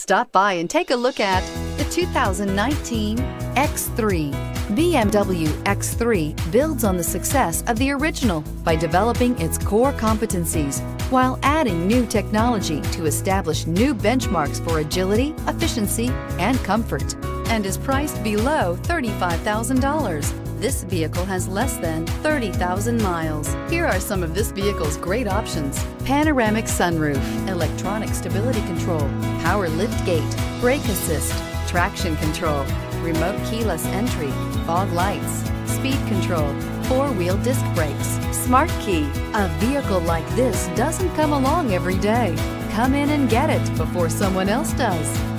Stop by and take a look at the 2019 X3. BMW X3 builds on the success of the original by developing its core competencies while adding new technology to establish new benchmarks for agility, efficiency, and comfort, and is priced below $35,000. This vehicle has less than 30,000 miles. Here are some of this vehicle's great options: panoramic sunroof, electronic stability control, power liftgate, brake assist, traction control, remote keyless entry, fog lights, speed control, four-wheel disc brakes, smart key. A vehicle like this doesn't come along every day. Come in and get it before someone else does.